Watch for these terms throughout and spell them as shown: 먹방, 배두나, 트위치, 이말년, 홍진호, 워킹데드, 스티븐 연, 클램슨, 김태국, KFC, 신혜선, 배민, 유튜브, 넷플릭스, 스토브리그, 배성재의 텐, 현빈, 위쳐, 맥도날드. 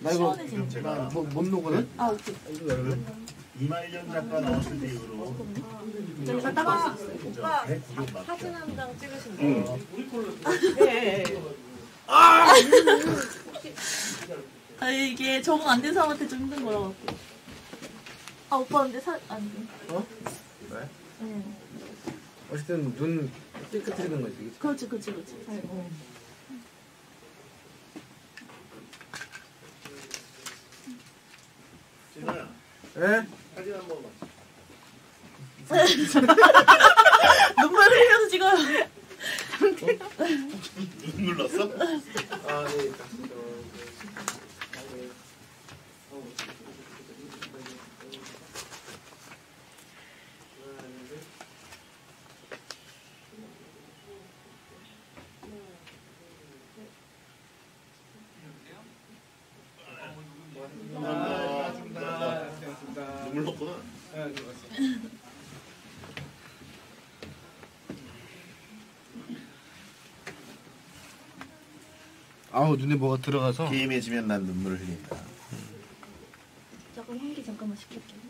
나 이거 제가 못 녹거든? 아, 오케이. 이말년 작가 나왔을 때 이후로 저기서 따봐. 오빠 사진 한 장 찍으신 거. 우리 걸로. 네. 아! 아, 이게 적응 안 된 사람한테 좀 힘든 거라 갖고. 아, 오빠 근데 안 돼. 어? 왜? 응. 어쨌든 눈 깨끗해지는 거지. 그렇지, 그렇지, 그렇지. 아이고. 진아야. 예? 사진 한 번만. 눈물을 흘려서 찍어요. 눈 눌렀어? 아, 네. 아우 눈에 뭐가 들어가서 게임해지면 난 눈물을 흘린다. 조금 환기 잠깐만 시킬게요.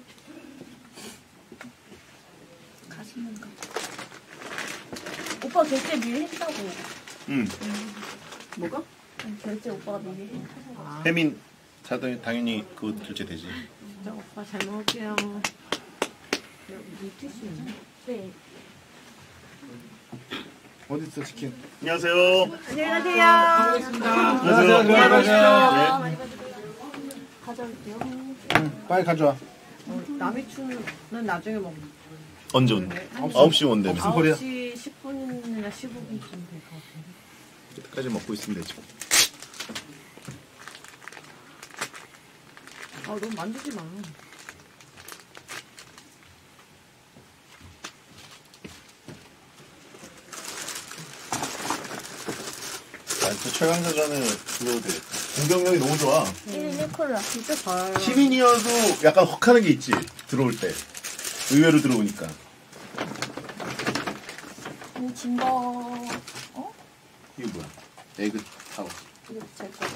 가시는가? 오빠 결제 미리 했다고. 응. 뭐가? 결제 오빠가 미리 했다고. 혜민 자동 당연히 그거 결제되지. 진짜 오빠 잘 먹을게요. 이 티슈. 네. 어디 있어 치킨? 안녕하세요. 안녕하세요. 안녕하세요. 안녕하세요. 많이 받으세요. 가져올게요. 응, 빨리 가져와. 남의 추는 나중에 먹는. 언제 온대? 9시 온대. 9시 10분이나 15분쯤 될 것 같아요. 그때까지 먹고 있으면 되죠. 아, 너무 만지지 마. 최강자전에 그거 돼. 공격력이 너무 좋아. 1 콜라 진짜 잘. 시민이어도 약간 헉하는 게 있지. 들어올 때. 의외로 들어오니까. 진버. 어? 이게 뭐야? 에그 타워. 이거 잘 거.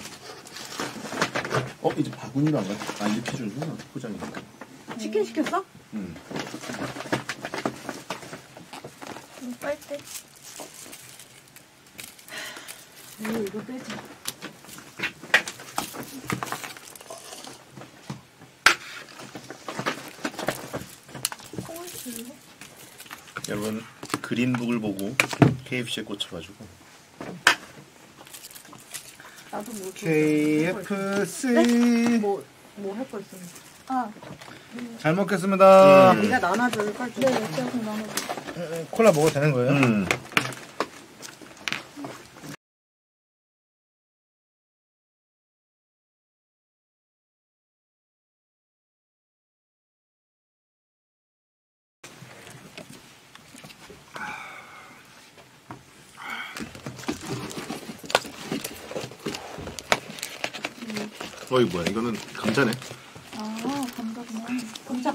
어? 이제 바구니로 안 가지? 아, 이제 피주는구나. 포장이니까. 치킨 시켰어? 응. 빨대. 이거 빼자. 여러분 그린북을 보고 KFC에 꽂혀가지고 나도 뭐 KFC 뭐 할 거 있었는데. 아, 잘 먹겠습니다. 네가 나눠줄 걸 좀. 네, 옆에서 나눠줘. 콜라 먹어도 되는 거예요? 어이 뭐야 이거는 감자네. 아 감자구나. 감자.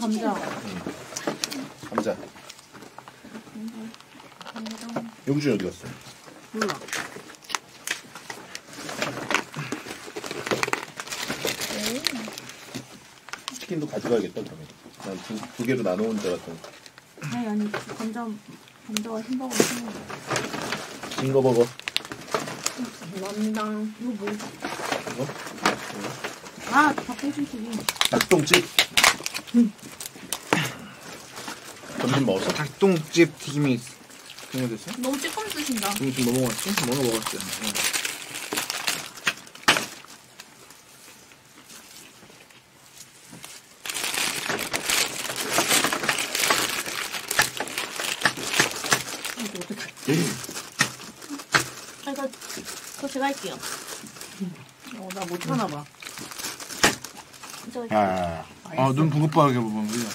감자. 영준이 어디 갔어? 몰라. 치킨도 가져가야겠다 다음에. 난 두 개로 나눠 온 줄 알았던. 아니 감자와 햄버거. 징거버거. 감사합니다. 이거 뭐지? 이거? 아, 닭똥집이네. 닭똥집? 응. 점심 먹었어? 닭똥집 튀김이 있어. 너무 찌꺼미 드신다. 점심 뭐 먹었지? 뭐나 먹었지? 이거 어떡해. 그거 제가 할게요. 나 못 하나 봐. 야, 아, 눈 부급하게 보면 그냥.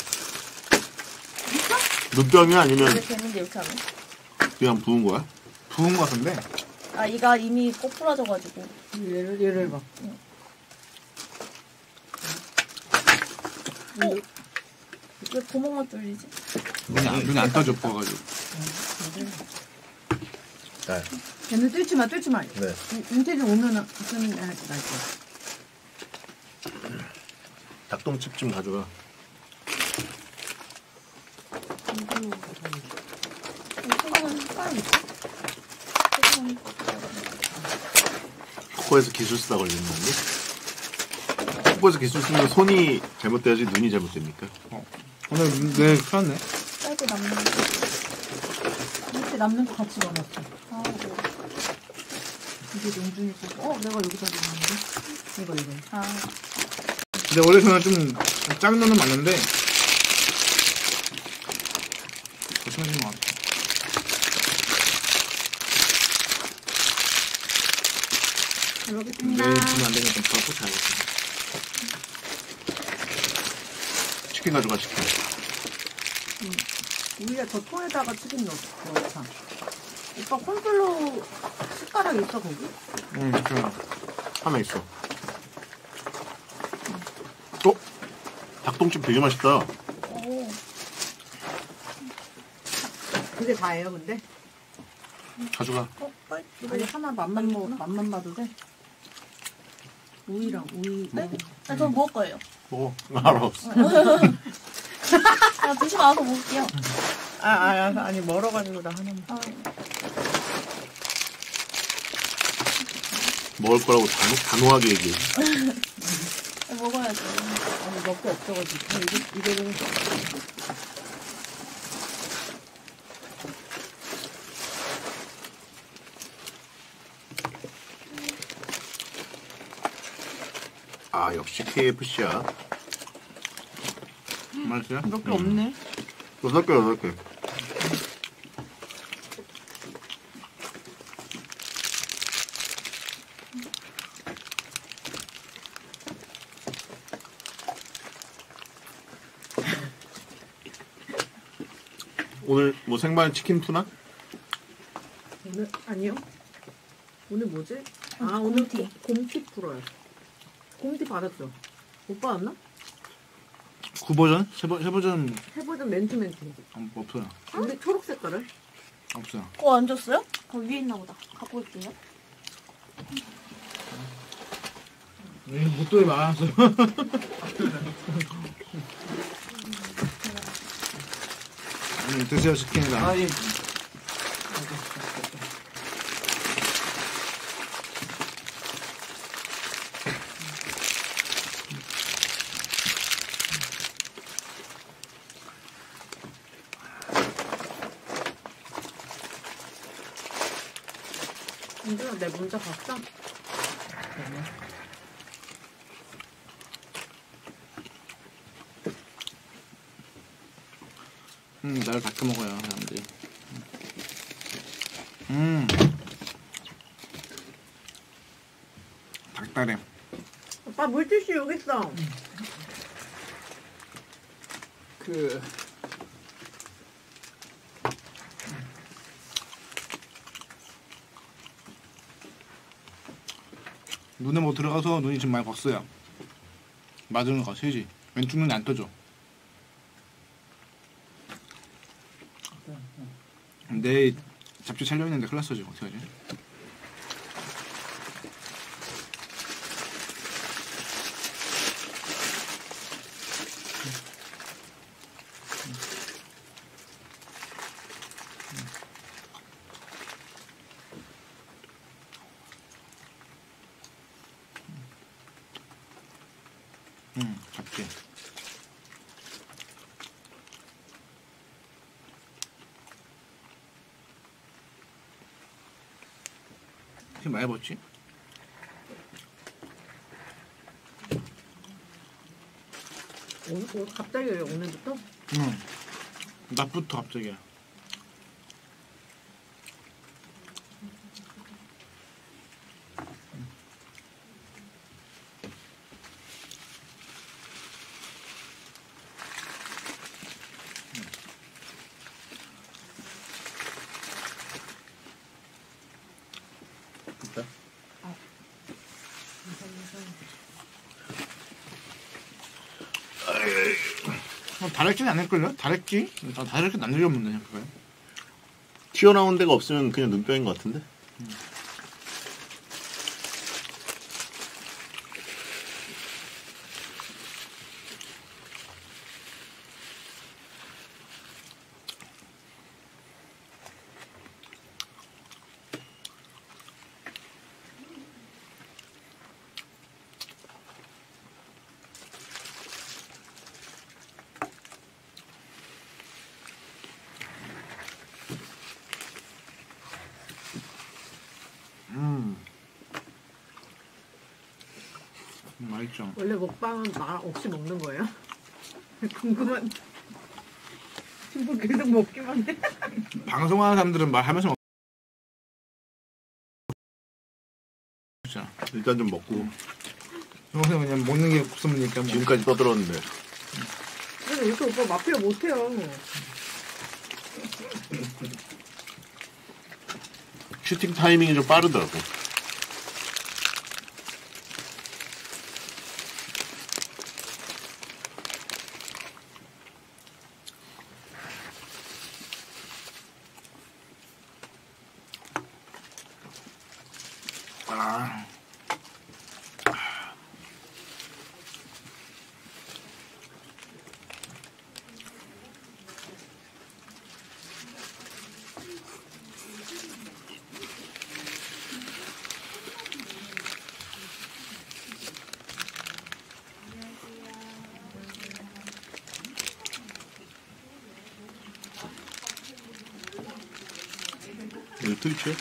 눈병이 아니면 이렇게 했는데 이렇게 하면? 그냥 부은 거야? 부은 거 같은데? 아, 이가 이미 꼬꾸라져가지고. 얘를 봐. 응. 오, 왜 구멍만 뚫리지? 눈이 안 떠져 부어가지고. 야, 눈 뚫지 마. 네. 인테리어 오면은 좀 날 거야. 닭똥집 좀 가져가. 코코에서 기술쓰다 걸리는 건데? 코코에서 기술쓰면 손이 잘못돼야지 눈이 잘못됩니까? 어. 오늘 네, 큰일 났네. 짧게 남는 거. 이렇게 남는 거 같이 넣어놨어. 아, 그래. 이게 용중이 있어서. 어? 내가 여기다 넣었는데? 이거. 아. 근데 원래 저는 좀 작은 면은 맞는데 조심하시는 것 같아요. 잘 먹겠습니다. 내일 주면 안 되니까 좀 덮고 잘 먹겠습니다. 치킨 가져가, 치킨. 우리가 저 통에다가 치킨 넣었어. 오빠 콘솔로 숟가락 있어, 거기? 응, 있어. 하나 있어. 어? 닭똥집 되게 맛있다. 오. 그게 다예요, 근데? 가져가. 어? 빨리. 아니, 하나 맛만 봐도 돼? 우이랑 우이. 네? 아, 저 먹을 거예요. 먹어. 알아. 아, 드시고 와서 먹을게요. 아니, 멀어가지고 나 하나만. 아. 먹을 거라고 단호하게 얘기해. 먹어야죠. 아니, 먹고 없어가지고. 이거는. 아, 역시 KFC야. 맛있어요? 몇 개 없네. 6개, 8개. 오늘 뭐 생마늘 치킨 투나? 오늘 아니요. 오늘 뭐지? 아, 오늘 곰티 풀어요. 곰티 받았죠. 못 받았나? 9버전? 세버전 맨투맨투. 없어요. 근데 초록 색깔을? 없어요. 그거 안 줬어요? 그거 위에 있나 보다. 갖고 올게요. 에이, 못도에 많아서. 드세요, 치킨이랑. 아, 예. 민준아, 내 문자 봤어? 날 밖에 먹어요, 사람들이. 닭다래. 오빠, 물티슈 여기 있어. 눈에 뭐 들어가서 눈이 지금 많이 벅어요. 맞은 거, 세지. 왼쪽 눈이 안 떠져. 내 잡지 촬영했는데 큰일 났어. 지금 어떡하지? 잡지. 되게 많이 벗지? 오늘 갑자기 왜 오늘부터? 응. 낮부터 갑자기야. 다락지는 안 할걸요? 다락지? 다락지는 안 내려오면 되냐, 그거요? 튀어나온 데가 없으면 그냥 눈병인 것 같은데? 맛있죠. 원래 먹방은 말 없이 먹는 거예요? 궁금한. 뭐 계속 먹기만 해. 방송하는 사람들은 말하면서 먹. 자 일단 좀 먹고. 평소에 그냥 먹는 게 없습니까? 뭐. 지금까지 떠들었는데. 그래서 이렇게 오빠 마피아 못해요. 슈팅 타이밍이 좀 빠르더라고. 트위치?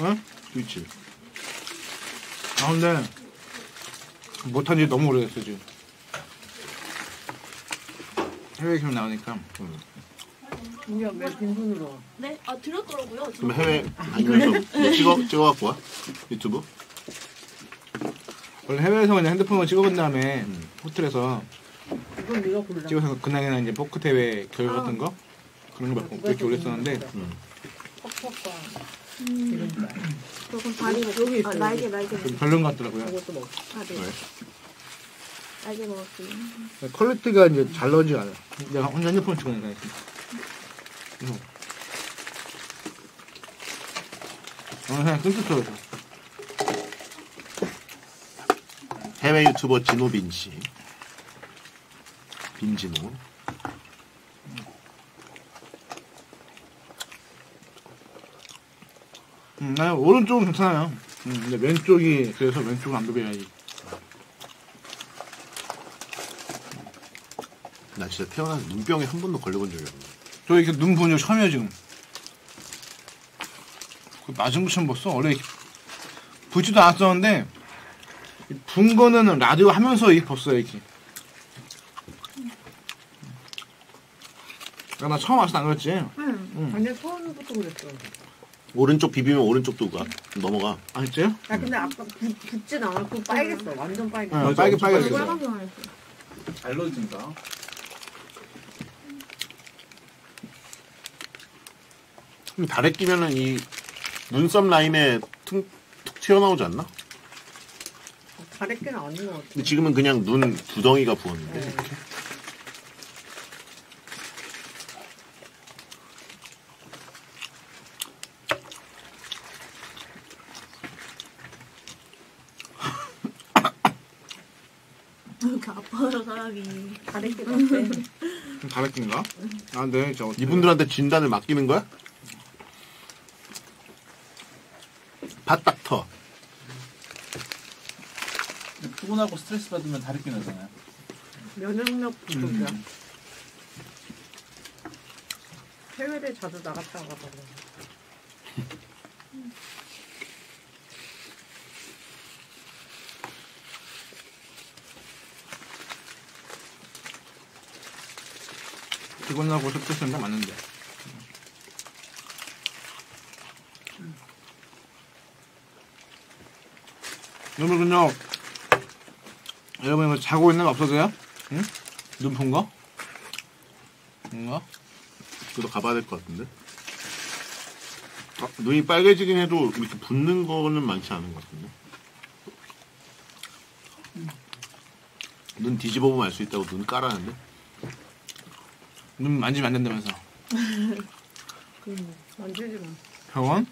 응? 트위치. 아 근데 못한지 너무 오래됐어 지금. 해외 기업 나오니까. 우리가 왜 빈손으로? 네? 아 들었더라고요. 그럼 해외 다니면서 뭐 찍어갖고 와? 유튜브? 원래 해외에서 그냥 핸드폰으로 찍어본 다음에 호텔에서 찍어서 그날이나 이제 포크테회 결과 같은 거? 그런 거 몇 개 올렸었는데 조금 다리가 여기 있어요. 날개. 좀 별론 것 같더라고요. 이것도 먹어. 네. 날개 먹었어요. 퀄리티가 이제 잘 나오지 않아. 내가 혼자 핸드폰 치고 있는 거니까. 그냥 끊겼어요. 해외 유튜버 진호빈 씨. 빈진호. 네, 오른쪽은 괜찮아요. 근데 왼쪽이, 그래서 왼쪽은 안 비벼야지. 나 진짜 태어나서 눈병에 한 번도 걸려본 적이 없네. 저 이렇게 눈 부은 적 처음이에요, 지금. 맞은 거 처음 봤어. 원래 이렇게 붓지도 않았었는데, 부은 거는 라디오 하면서 이렇게 봤어요, 이렇게. 야, 나 처음 왔을 때 안 그랬지? 응. 완전 처음부터 그랬어. 오른쪽 비비면 오른쪽도 가 넘어가. 아 진짜요? 아 근데 아까 붓진 않았고 빨갰어. 완전 빨갰어. 빨갛게 잘 넣어진다. 다래 끼면은 이 눈썹 라인에 툭 튀어나오지 않나? 다래 끼는 아닌 것 같아. 근데 지금은 그냥 눈 두덩이가 부었는데. 네. 이렇게? 다래끼인가? 아, 네, 저 이분들한테 진단을 맡기는 거야? 밭닥터. 피곤하고 스트레스 받으면 다래끼 나잖아요. 면역력 부족이야. 해외를 자주 나갔다 와가지고. 피곤하고 스트레스는 다 맞는데. 여러분요, 여러분 이거 자고 있는 거 없어서요? 응? 눈 본 거? 뭔가? 그래도 가봐야 될 것 같은데? 아, 눈이 빨개지긴 해도 이렇게 붓는 거는 많지 않은 것 같은데? 눈 뒤집어 보면 알 수 있다고 눈 깔았는데? 눈 만지면 안 된다면서. 만지지 마. 병원?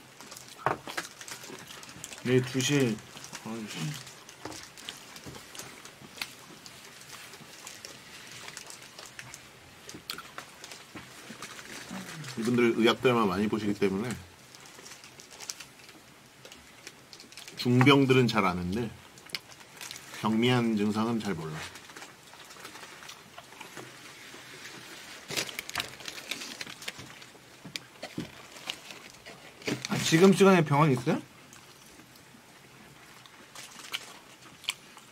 내일 2시에 걸어주시. 이분들 의학들만 많이 보시기 때문에 중병들은 잘 아는데 경미한 증상은 잘 몰라. 지금 시간에 병원 있어요?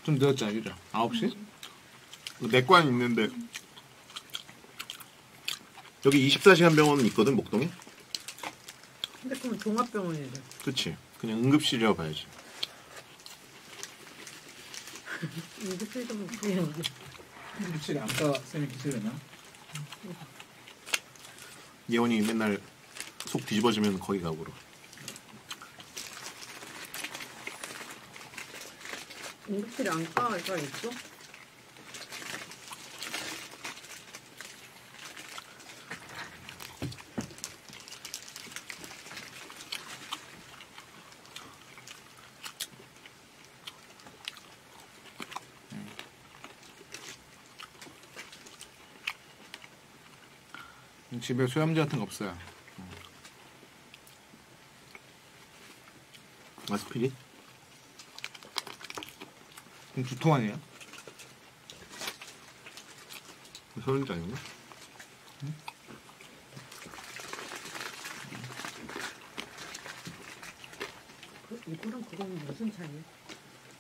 좀 늦었잖아, 그죠? 9시? 내과는 있는데 여기 24시간 병원은 있거든, 목동에? 근데 그럼 종합병원이래. 그치, 그냥 응급실이라고 봐야지. 응급실도 못 피해야지. 응급실에 아까 쌤이 기술했나? 예원이 맨날 속 뒤집어지면 거기 가보러. 응급실에 안과가 있어? 집에 소염제 같은 거 없어요. 아스피린? 그럼 두통 아니에요? 소염제 아니구나? 응? 이거랑 그거는 무슨 차이야?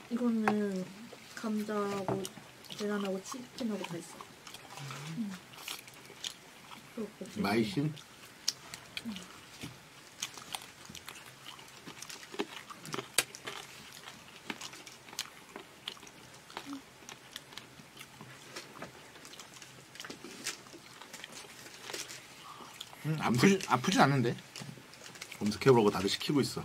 이거는 감자하고 계란하고 치킨하고 다 있어. 마이신? 아프진 않는데? 검색해보라고 다들 시키고 있어.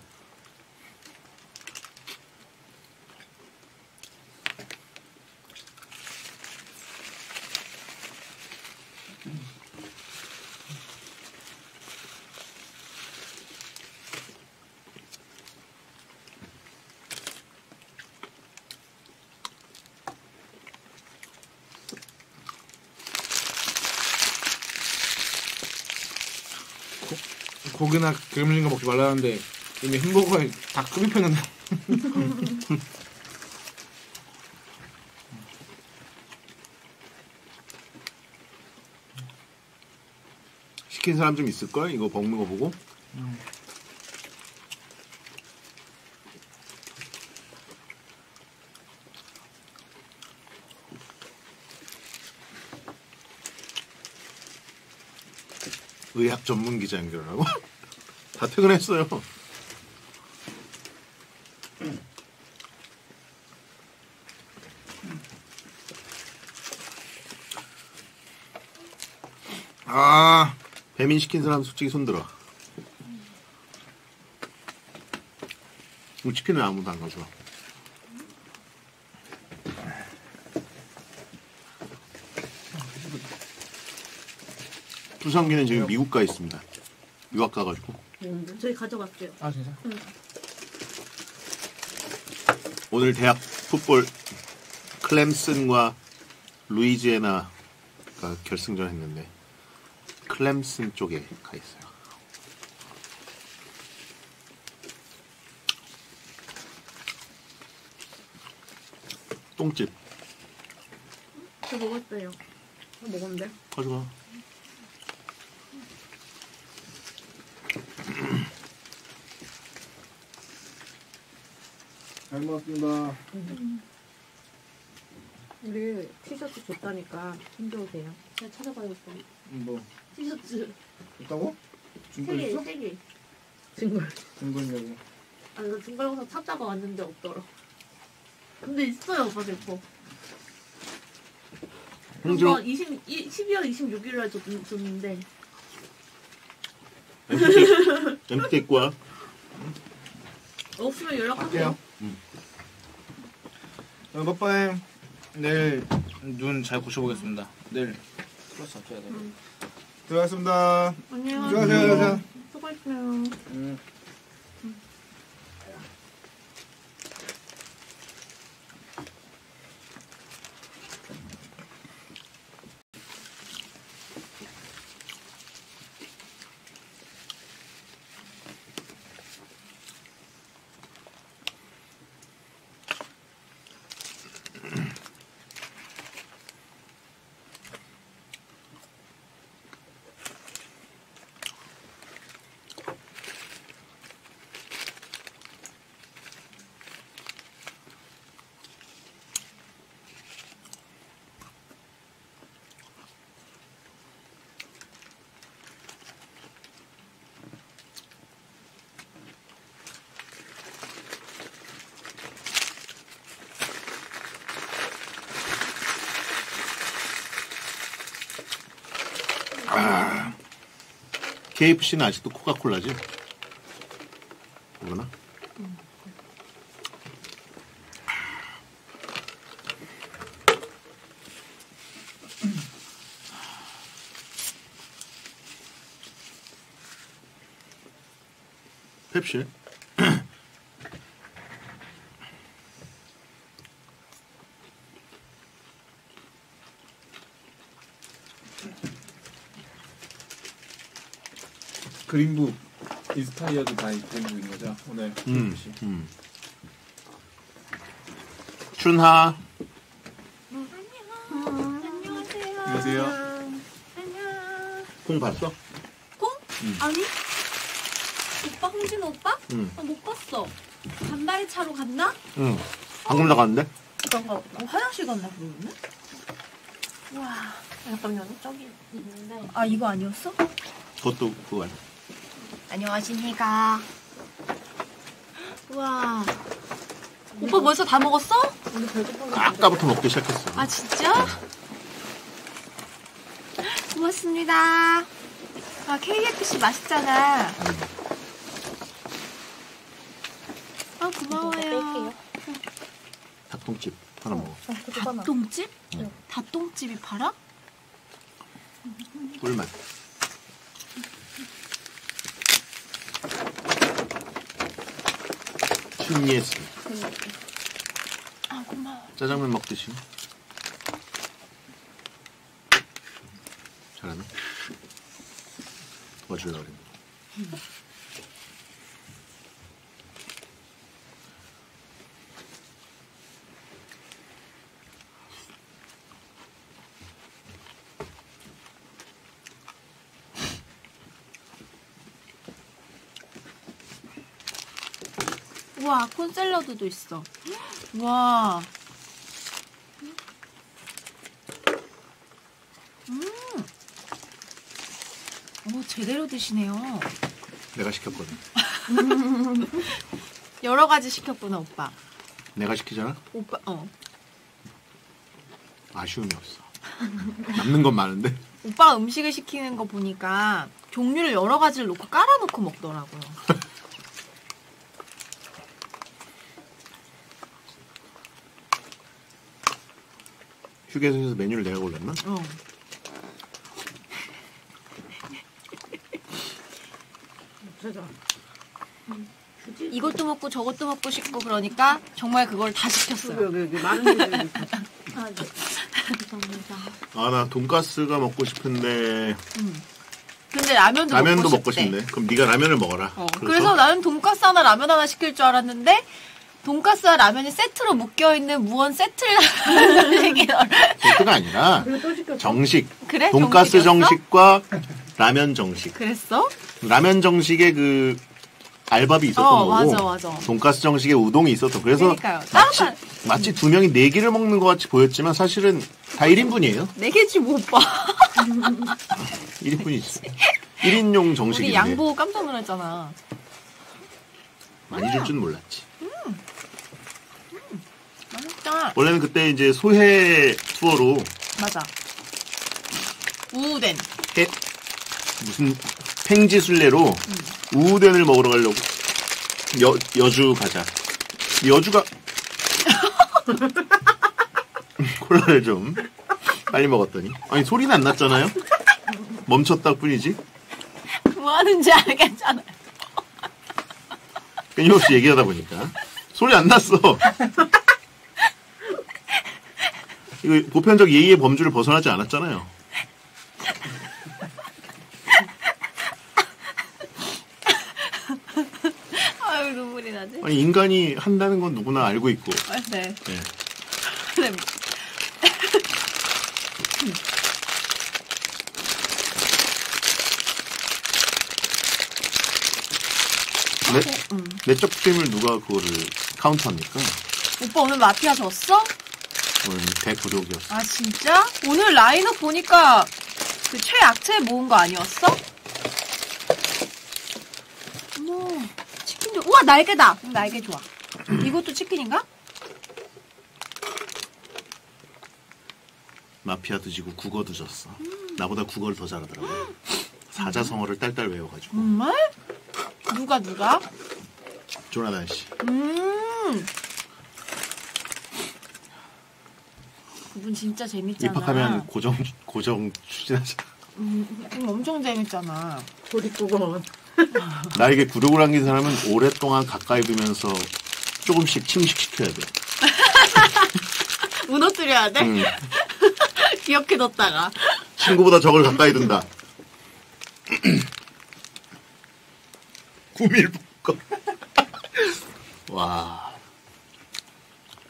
고기나 기름진 거 먹지 말라는데 이미 햄버거에 다 흡입했는데. 시킨 사람 좀 있을걸? 이거 먹는 거 보고. 의학 전문 기자 연결하고 다 퇴근했어요. 아, 배민 시킨 사람 솔직히 손들어. 우리 치킨은 아무도 안 가져와. 수상기는 지금 미국 가 있습니다. 유학 가가지고. 저희 가져갈게요. 아 진짜? 응. 오늘 대학 풋볼 클램슨과 루이지애나가 결승전 했는데 클램슨 쪽에 가 있어요. 똥집. 저 먹었어요. 저 먹었는데? 가져가. 잘 먹었습니다. 우리 티셔츠 줬다니까 챙겨오세요. 제가 찾아봐야겠어. 뭐? 티셔츠 있다고? 중고였어? 세 개. 중고냐고? 아니 나 중고에서 찾다가 왔는데 없더라. 근데 있어요 오빠 제 거. 오빠 12월 26일날 줬는데. MT 입고 와. 없으면 연락할게요. 오빠에 내일 눈 잘 고쳐보겠습니다. 내일 플러스 잡혀야 돼요. 들어가겠습니다. 안녕하세요. 수고하세요. 아, KFC는 아직도 코카콜라지? 이거나? 펩시? 그린북, 인스타이어도 다 입힌 거죠? 오늘 펩시. 춘하. 안녕하세요. 안녕하세요. 안녕. 공 봤어? 공? 아니. 오빠, 홍진호 오빠? 응. 아, 못 봤어. 간발의 차로 갔나? 응. 방금 나갔는데? 잠깐만, 화장실 갔나 그러는데? 와, 잠깐만, 저기 있는데. 아, 이거 아니었어? 그것도 그거 아니야. 안녕하십니까. 와. 오빠 벌써 다 먹었어? 오늘 배고픈 거 아까부터 먹기 시작했어. 아, 진짜? 고맙습니다. 아, KFC 맛있잖아. 아, 고마워요. 닭똥집 하나 먹어. 닭똥집? 응. 닭똥집이 팔아? 꿀맛. 신기했습니다. 아, 고마워. 짜장면 먹듯이. 잘하네. 뭐 주려고 그랬나? 우와, 콘샐러드도 있어. 우와. 오, 제대로 드시네요. 내가 시켰거든. 여러 가지 시켰구나, 오빠. 내가 시키잖아? 오빠, 아쉬움이 없어. 남는 건 많은데? 오빠가 음식을 시키는 거 보니까 종류를 여러 가지를 놓고 깔아놓고 먹더라고요. 휴게소에서 메뉴를 내가 골랐나? 어. 이것도 먹고 저것도 먹고 싶고 그러니까 정말 그걸 다 시켰어요. 여기 많은 분들이. 아, 네. 감사합니다. 아, 나 돈가스가 먹고 싶은데. 근데 라면도 먹고 싶네. 그럼 네가 라면을 먹어라. 그래서 나는 돈가스 하나 라면 하나 시킬 줄 알았는데. 돈가스와 라면이 세트로 묶여있는 무언 세트를 세트가 아니라 정식. 그래? 돈가스 정식과 라면 정식. 그랬어? 라면 정식에 그 알밥이 있었던 거고, 맞아. 돈가스 정식에 우동이 있었던. 그래서 그러니까요. 마치 두 명이 네 개를 먹는 것 같이 보였지만 사실은 다 1인분이에요. 네 개지 뭐 오빠. 1인분이지. 1인용 정식인데. 우리 양보 깜짝 놀랐잖아. 많이 줄 줄은 몰랐지. 맛있다. 원래는 그때 이제 소해 투어로. 맞아. 우우덴. 무슨 팽지순례로 우우덴을 먹으러 가려고 여주 가자. 여주가 콜라를 좀 빨리 먹었더니 아니 소리는 안 났잖아요. 멈췄다 뿐이지. 뭐 하는지 알겠잖아요. 끊임없이 얘기하다 보니까 소리 안 났어. 이거 보편적 예의의 범주를 벗어나지 않았잖아요. 아유, 눈물이 나지? 아니, 인간이 한다는 건 누구나 알고 있고. 네. 네. 내적 게임을 누가 그거를 카운트합니까? 오빠 오늘 마피아 졌어? 오늘 대구독이었어. 아, 진짜? 오늘 라인업 보니까 그 최약체 모은 거 아니었어? 어머, 치킨도. 우와, 날개다. 날개 좋아. 이것도 치킨인가? 마피아도 지고 국어도 졌어. 나보다 국어를 더 잘하더라고요. 사자성어를 딸딸 외워가지고. 정말? 누가? 조나단 씨. 그분 진짜 재밌잖아. 입학하면 고정 추진하자. 엄청 재밌잖아. 도립구건. 나에게 구독을 남긴 사람은 오랫동안 가까이 두면서 조금씩 침식시켜야 돼. 무너뜨려야 돼? 기억해뒀다가. 친구보다 적을 가까이 둔다. 구밀복권. 와.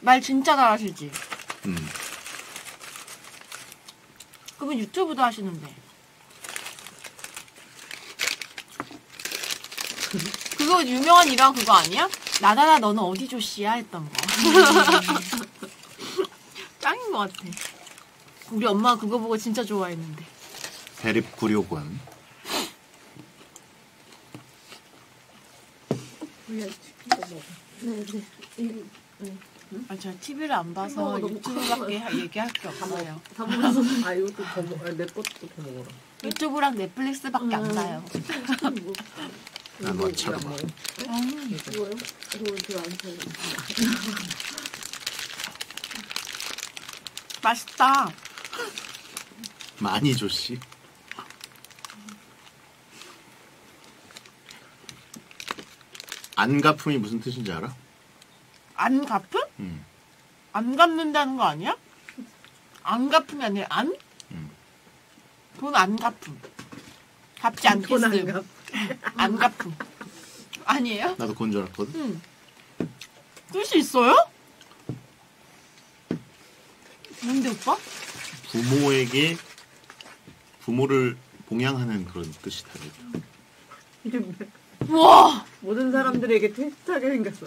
말 진짜 잘하시지? 그분 유튜브도 하시는데. 그거 유명한 일화 그거 아니야? 나나나 너는 어디 조씨야? 했던 거. 짱인 것 같아. 우리 엄마가 그거 보고 진짜 좋아했는데. 대립구려권. 아, 제가 TV를 안 봐서 유튜브밖에 얘기할 게 없어요. 아, 이것도 더 먹어라. 내 것도 더 먹어라. 유튜브랑 넷플릭스밖에 안 봐요. 난 원차로 봐. 이거요? 이거 안 사요. 맛있다. 많이 줬씨. 안갚음이 무슨 뜻인지 알아? 안 갚음? 안 갚는다는 거 아니야? 안 갚음이 아니라 안? 돈 안 갚음. 갚지 않겠음. 안 갚음. 아니에요? 나도 그건 줄 알았거든. 뜻이 있어요? 뭔데 오빠? 부모에게 부모를 봉양하는 그런 뜻이 다르다. 우와! 모든 사람들에게 테스트하게 생겼어.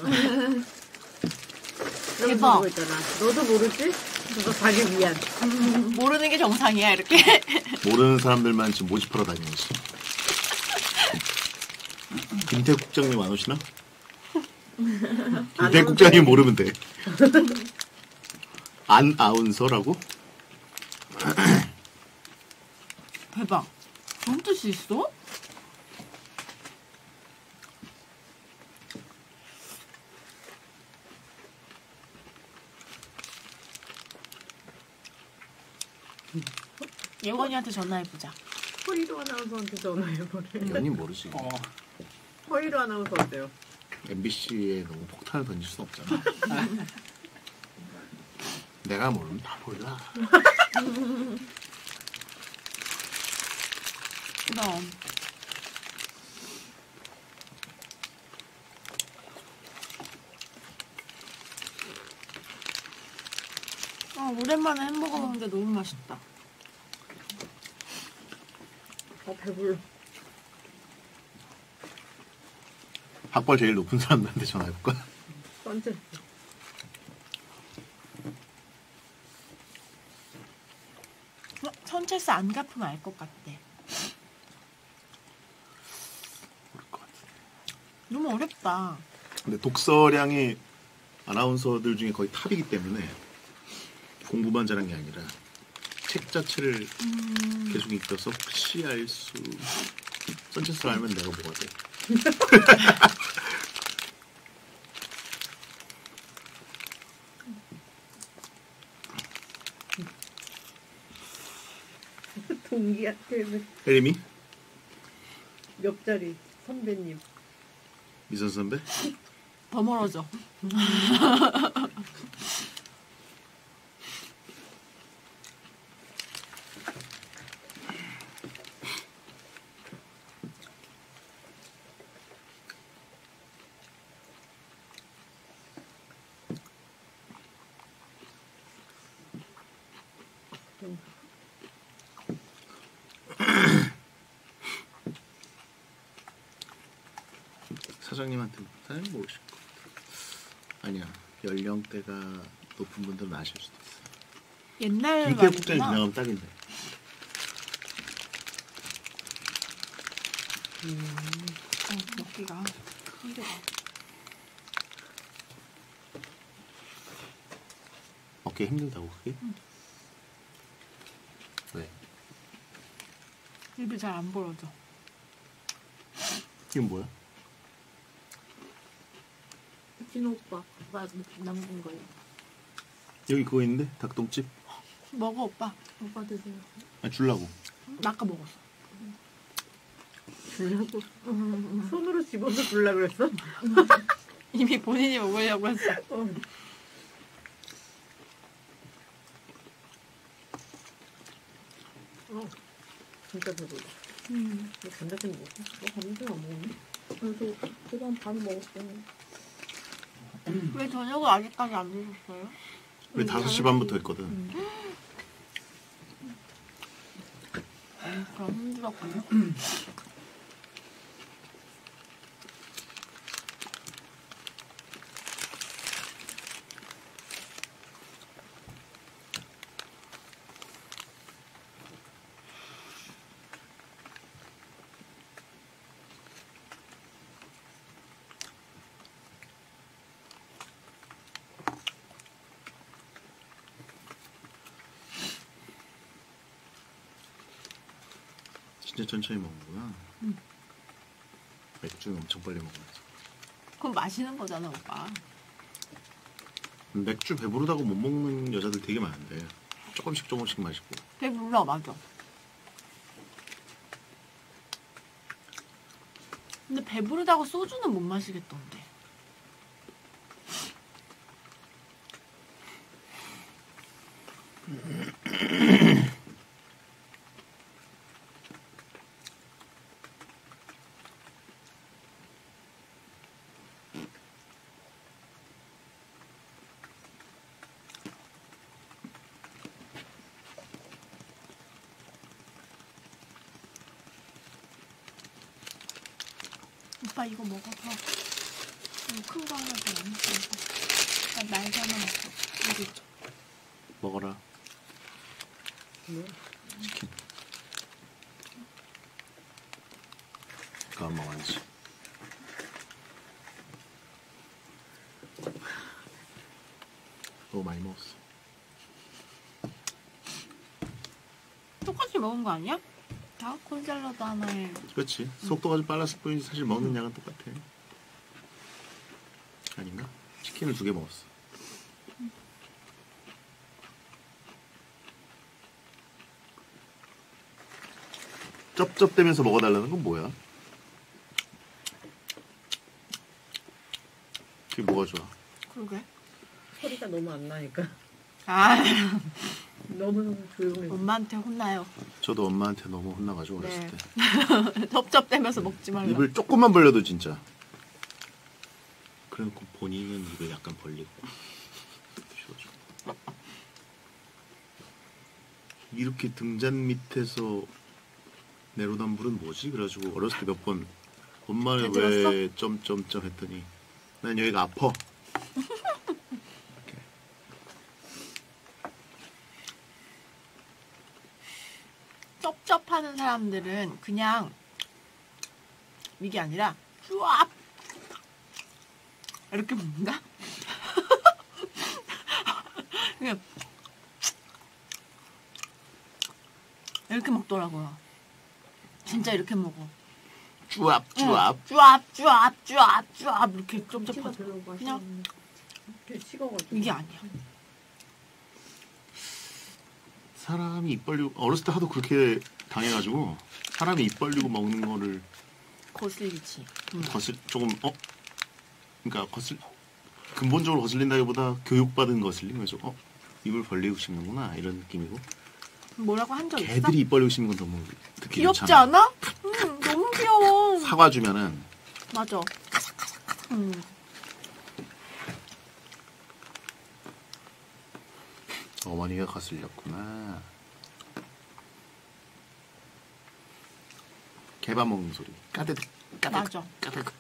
대박. 그거 있잖아. 너도 모르지? 그거 자기 위안. 모르는 게 정상이야 이렇게. 모르는 사람들만 지금 모집하러 다니는지. 김태국 국장님 안 오시나? 김태국 국장님 모르면 돼. 안 아운서라고? 대박. 그런 뜻이 있어? 예건이한테 전화해보자. 허이로 아나운서한테 전화해보래. 예건이 모르지. 허이로 아나운서 어때요? MBC에 너무 폭탄을 던질 순 없잖아. 내가 모르면 다 몰라. 그럼. 아, 오랜만에 햄버거 먹는데 너무 맛있다. 아, 배불러. 학벌 제일 높은 사람들한테 전화해볼까? 뻔쩍. 선체스 안 갚으면 알 것 같대. 모를 것 같은데. 너무 어렵다. 근데 독서량이 아나운서들 중에 거의 탑이기 때문에 공부만 잘한 게 아니라 책 자체를 계속 읽어서 혹시 알 수... 선체스를 알면 내가 뭐가 돼? 동기한테는 혜림이? 옆자리 선배님 이선 선배? 더 멀어져. 사장님한테 사장님 모르실 것 같아. 아니야. 연령대가 높은 분들은 아실 수도 있어. 옛날 말이구나. 6대 국장이 지나가면 딱인데. 먹기가 힘들어. 먹기 힘들다고 그게? 왜? 입이 잘 안 벌어져. 이건 뭐야? 진호 오빠 남긴 거예요. 여기 그거 있는데? 닭똥집? 먹어 오빠. 오빠 드세요. 아 줄라고. 나 아까 먹었어. 줄라고? 손으로 집어서 줄라 그랬어? 이미 본인이 먹으려고 했어. 진짜 배고파. 너 감자튀김 먹었어? 너 감자튀김 안 먹었니? 저 그다음 밥 먹었어요. 왜 저녁을 아직까지 안 드셨어요? 왜 5시 반부터 했거든. 그럼 힘들었군요. 진짜 천천히 먹는구나. 맥주는 엄청 빨리 먹어야지. 그럼 마시는 거잖아 오빠. 맥주 배부르다고 못 먹는 여자들 되게 많은데 조금씩 조금씩 마시고. 배불러 맞아. 근데 배부르다고 소주는 못 마시겠던데. 오빠 이거 먹어서 큰 거 하나 더 남았어. 나 날개 하나 먹어. 여기 먹어라. 뭐? 치킨. 그거 안 먹어야지. 너무 많이 먹었어. 똑같이 먹은 거 아니야? 다 콘샐러드 하나에. 그렇지. 속도가 좀 빨랐을 뿐이지 사실 먹는 양은 똑같아. 아닌가? 치킨을 2개 먹었어. 쩝쩝대면서 먹어달라는 건 뭐야? 그게 뭐가 좋아? 그러게. 소리가 너무 안 나니까. 아. 너무너무 조용해. 엄마한테 혼나요. 저도 엄마한테 너무 혼나가지고 네. 어렸을 때 덥덥대면서 먹지 말라. 입을 조금만 벌려도 진짜. 그래놓고 본인은 입을 약간 벌리고 이렇게 등잔 밑에서 내로남불은 뭐지? 그래가지고 어렸을 때 몇 번 엄마를 왜 점점점 했더니 난 여기가 아파. 하는 사람들은 그냥 이게 아니라 쭈압 이렇게 먹는다? 그냥 이렇게 먹더라고요. 진짜 이렇게 먹어. 쭈압 쭈압 쭈압 쭈압 쭈압 쭈압 이렇게 쩝쩝하고 그냥 이게 아니야. 사람이 입 벌리고 어렸을 때 하도 그렇게 당해가지고 사람이 입 벌리고 먹는 거를 거슬리지. 거슬 조금 그러니까 거슬 근본적으로 거슬린다기보다 교육받은 거슬린 거죠. 입을 벌리고 씹는구나 이런 느낌이고. 뭐라고 한 적 있어? 개들이 입 벌리고 씹는 건 너무 듣기 귀엽지 귀찮아. 않아? 너무 귀여워. 사과 주면은 맞아. 카삭카삭카삭. 어머니가 거슬렸구나. 개밥 먹는 소리. 까대득 까대득 맞아. 까대득.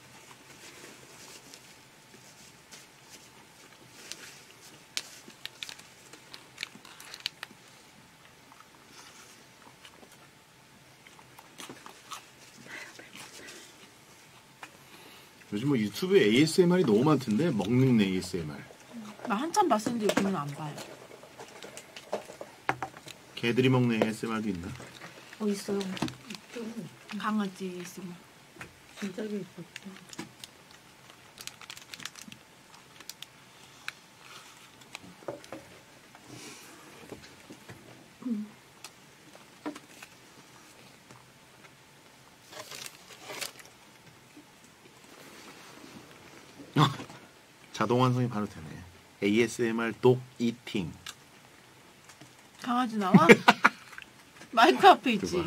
요즘 뭐 유튜브에 ASMR이 너무 많던데 먹는 ASMR. 나 한참 봤었는데 요즘은 안 봐요. 개들이 먹는 ASMR도 있나? 있어요. 강아지 있으면 진짜 예뻤다. 자동 완성이 바로 되네. ASMR 독 이팅. 강아지 나와? 마이크 앞에 있지.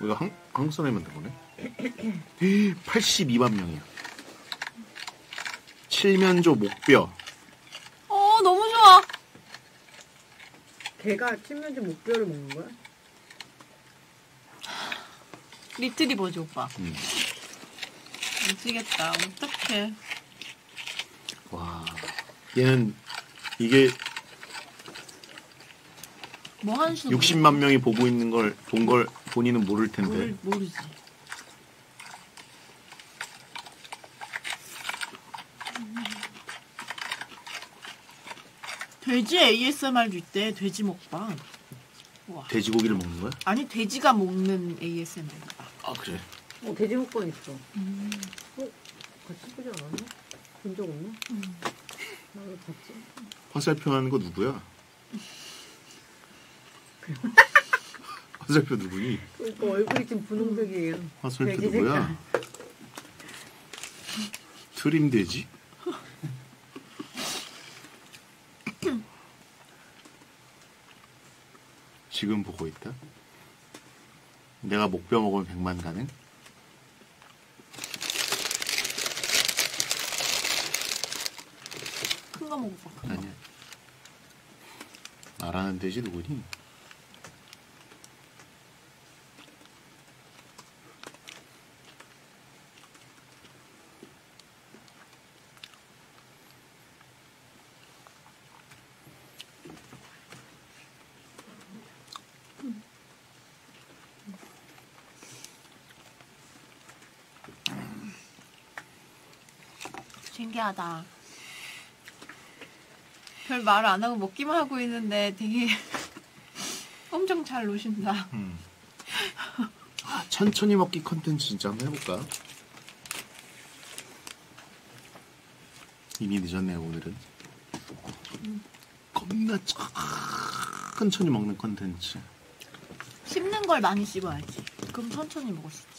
우리가 한국 사람이면 되거네. 82만 명이야. 칠면조 목뼈. 어, 너무 좋아. 걔가 칠면조 목뼈를 먹는 거야? 리트리버지 오빠. 미치겠다. 어떡해. 와, 얘는 이게 뭐 하는 수 60만 명이 보고 있는 걸 본 걸 본인은 모를 텐데. 모르지. 돼지 ASMR도 있대. 돼지 먹방. 우와. 돼지고기를 먹는 거야? 아니, 돼지가 먹는 ASMR. 아, 그래? 어, 돼지 먹방 있어. 어? 같이 보지 않았나? 본 적 없나? 나 왜 봤지? 화살표 하는 거 누구야? 화살표 누구니? 그러니까 얼굴이 지금 분홍색이에요. 화살표 누구야? 트림 돼지? 지금 보고 있다. 내가 목뼈 먹으면 100만 가능? 큰 거 먹어봐. 아니야. 말하는 돼지 누구니? 신기하다. 별 말을 안 하고 먹기만 하고 있는데 되게 엄청 잘 노신다. 아, 천천히 먹기 컨텐츠 진짜 한번 해볼까? 이미 늦었네요 오늘은. 겁나 천천히 먹는 컨텐츠. 씹는 걸 많이 씹어야지. 그럼 천천히 먹을 수 있지.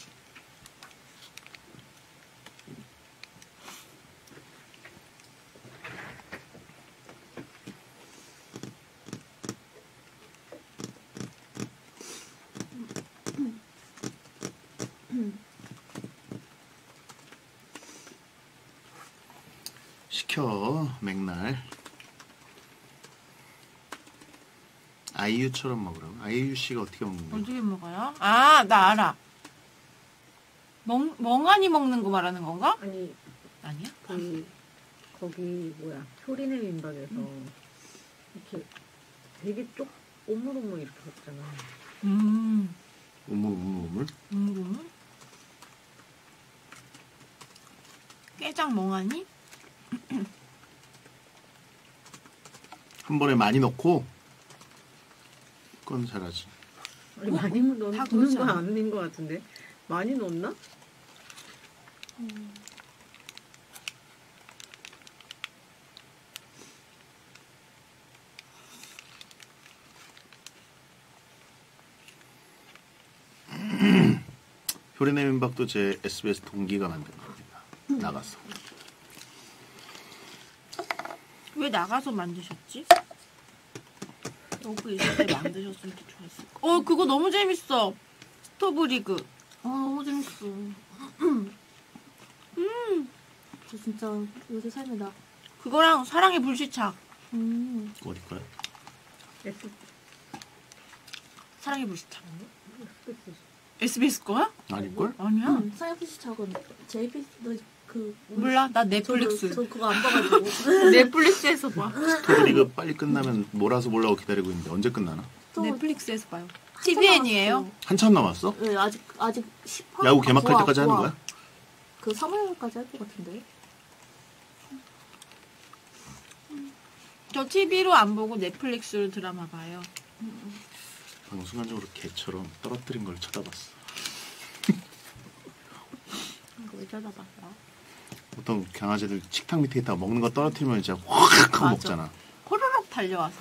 맥날 아이유처럼 먹으라고? 아이유씨가 어떻게 먹는 거야? 어떻게 먹어요? 아, 나 알아. 멍하니 먹는 거 말하는 건가? 아니, 아니야? 거기 뭐야, 효리네 민박에서 이렇게 되게 쪽 오물오물 이렇게 먹잖아. 오물오물? 오물오물? 깨장 멍하니? 한 번에 많이 넣고 그건 잘하지. 아니, 많이 넣는 건 아닌 것 같은데. 많이 넣었나? 효리네 민박도 제 SBS 동기가 만든 겁니다. 나가서. 왜 나가서 만드셨지? 여기 있을 때 만드셨으면 좋았을 것 같아. 어, 그거 너무 재밌어. 스토브리그. 어, 너무 재밌어. 저 진짜 요새 삶이다. 그거랑 사랑의 불시착. 어디 거야? 사랑의 불시착. SBS 거야? 아닐걸? 아니야. 사랑의 불시착은 JBS. 몰라, 나 넷플릭스. 저 그거 안 봐가지고. 넷플릭스에서 봐. 스토브리그 빨리 끝나면 몰아서 보려고 기다리고 있는데 언제 끝나나? 넷플릭스에서 봐요. TVN이에요? 한참 남았어? 네, 아직 10화. 야구 개막할 때까지 하는 거야? 그 3월까지 할 것 같은데. 저 TV로 안 보고 넷플릭스로 드라마 봐요. 방금 순간적으로 개처럼 떨어뜨린 걸 쳐다봤어. 왜 쳐다봤어? 보통 강아지들 식탁 밑에 있다가 먹는 거 떨어뜨리면 진짜 확 하고 먹잖아. 호로록 달려와서.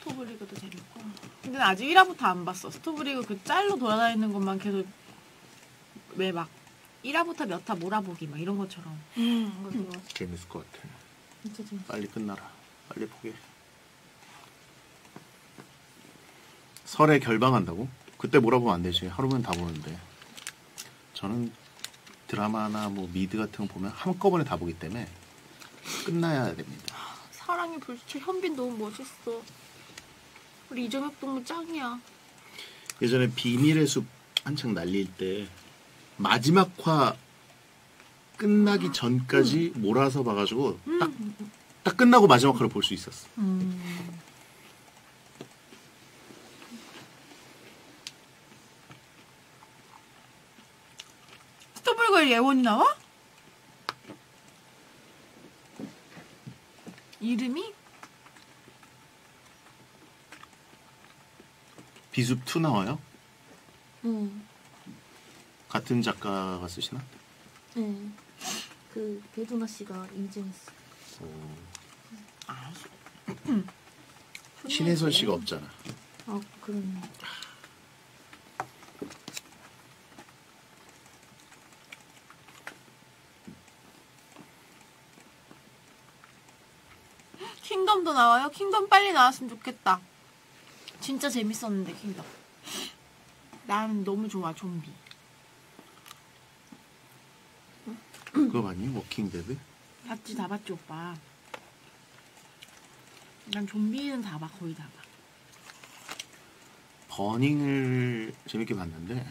스토브리그도 재밌고. 근데 아직 1화부터 안 봤어. 스토브리그 그 짤로 돌아다니는 것만 계속 왜 막 1화부터 몇 화 몰아보기 막 이런 것처럼. 재밌을 것 같아. 진짜 재밌어. 빨리 끝나라. 빨리 포기해. 설에 결방한다고? 그때 몰아보면 안 되지. 하루면 다 보는데. 저는 드라마나 뭐 미드 같은 거 보면 한꺼번에 다 보기 때문에 끝나야 됩니다. 사랑의 불꽃. 현빈 너무 멋있어. 우리 이정혁 동무 짱이야. 예전에 비밀의 숲 한창 날릴 때 마지막 화 끝나기 전까지 몰아서 봐가지고 딱 끝나고 마지막 화를 볼 수 있었어. 스토브리그에 예원이 나와? 이름이? 비숲 2 나와요? 같은 작가가 쓰시나? 네. 그 배두나 씨가 인증했어. 아. 신혜선 씨가 없잖아. 아, 그러네. 킹덤도 나와요? 킹덤 빨리 나왔으면 좋겠다. 진짜 재밌었는데 킹덤. 난 너무 좋아 좀비. 그거 봤니? 워킹데드? 봤지, 다 봤지 오빠. 난 좀비는 다 봐, 거의 다 봐. 버닝을 재밌게 봤는데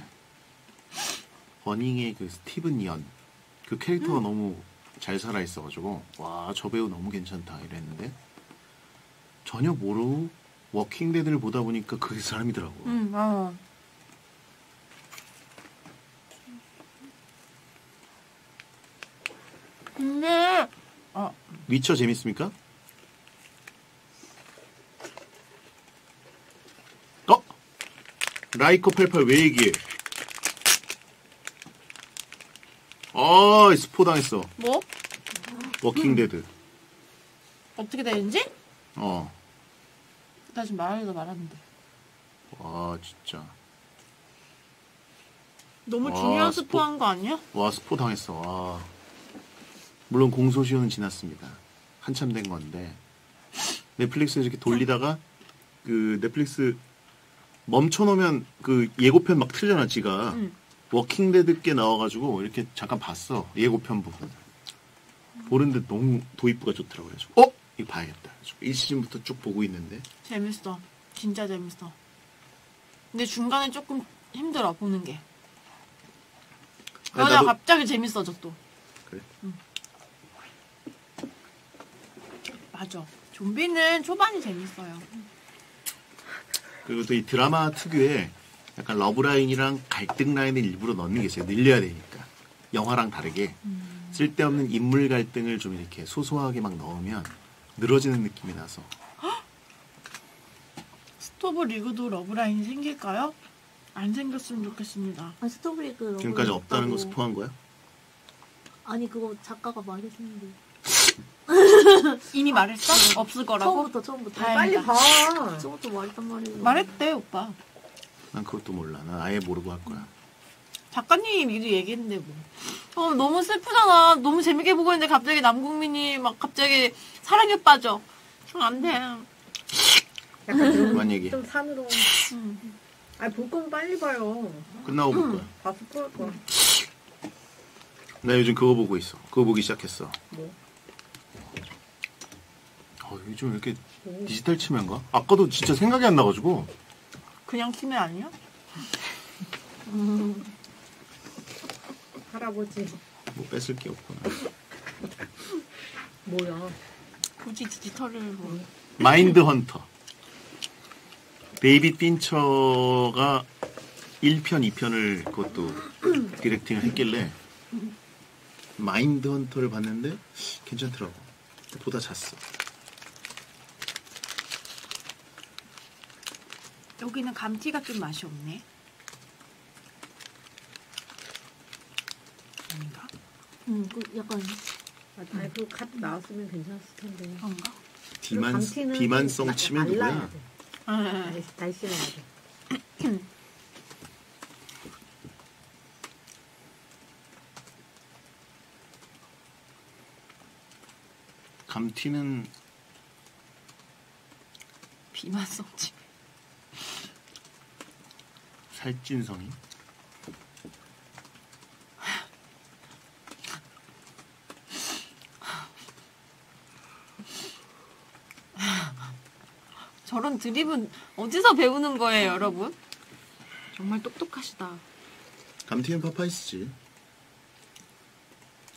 버닝의 그 스티븐 연 그 캐릭터가 너무 잘 살아있어가지고 와, 저 배우 너무 괜찮다 이랬는데 전혀 모르고 워킹데드를 보다 보니까 그게 사람이더라고. 어. 근데 위쳐 재밌습니까? 라이코 88 왜 얘기해? 스포 당했어. 뭐? 워킹데드. 어떻게 되는지? 나 지금 말하려다 말았는데. 와 진짜. 너무 중요한 스포한 거 아니야? 와 스포 당했어. 와. 물론 공소시효는 지났습니다. 한참 된 건데 넷플릭스에 이렇게 돌리다가 그 넷플릭스 멈춰놓으면 그 예고편 막 틀잖아 지가. 워킹데드께 나와가지고 이렇게 잠깐 봤어 예고편 부분. 보는데 너무 도입부가 좋더라고요. 이거 봐야겠다. 1시즌부터 쭉 보고 있는데 재밌어. 진짜 재밌어. 근데 중간에 조금 힘들어 보는 게. 그러다 갑자기 재밌어져 또. 그래? 맞아. 좀비는 초반이 재밌어요. 그리고 또 이 드라마 특유의 약간 러브라인이랑 갈등라인을 일부러 넣는 게 있어요. 늘려야 되니까. 영화랑 다르게. 쓸데없는 인물 갈등을 좀 이렇게 소소하게 막 넣으면 늘어지는 느낌이 나서. 스토브리그도 러브라인이 생길까요? 안 생겼으면 좋겠습니다. 아, 스토브리그 러브라인 지금까지 없다는 거 스포한 거야? 아니 그거 작가가 말해줬는데. 이미 말했어? 없을 거라고? 처음부터 빨리 봐. 처음부터 말했단 말이에요. 말했대 오빠. 난 그것도 몰라. 난 아예 모르고 할 거야. 작가님이 미리 얘기했는데 뭐. 너무 슬프잖아. 너무 재밌게 보고 있는데 갑자기 남궁민이 막 갑자기 사랑에 빠져. 그럼 안 돼. 약간 그런 얘기. 좀 산으로. 아니 볼 거면 빨리 봐요. 끝나고 볼 거야. 봐서 볼 거야. 나 요즘 그거 보고 있어. 그거 보기 시작했어. 뭐? 요즘 왜 이렇게 디지털 치매인가? 아까도 진짜 생각이 안 나가지고. 그냥 치매 아니야? 할아버지 뭐 뺏을 게 없구나. 뭐야 굳이 디지털을 뭐. 마인드 헌터. 데이빗 핀처가 1편 2편을 그것도 디렉팅을 했길래 마인드 헌터를 봤는데 괜찮더라고. 보다 잤어. 여기는 감튀가 좀 맛이 없네. 아닌가? 그 약간 아니 그 갓 나왔으면 괜찮았을 텐데. 그런가? 비만성 치매구나. 날씬해야 돼. 감튀는 비만성 치매. 살찐성이. 저런 드립은 어디서 배우는 거예요, 여러분? 정말 똑똑하시다. 감튀는 파파이스지.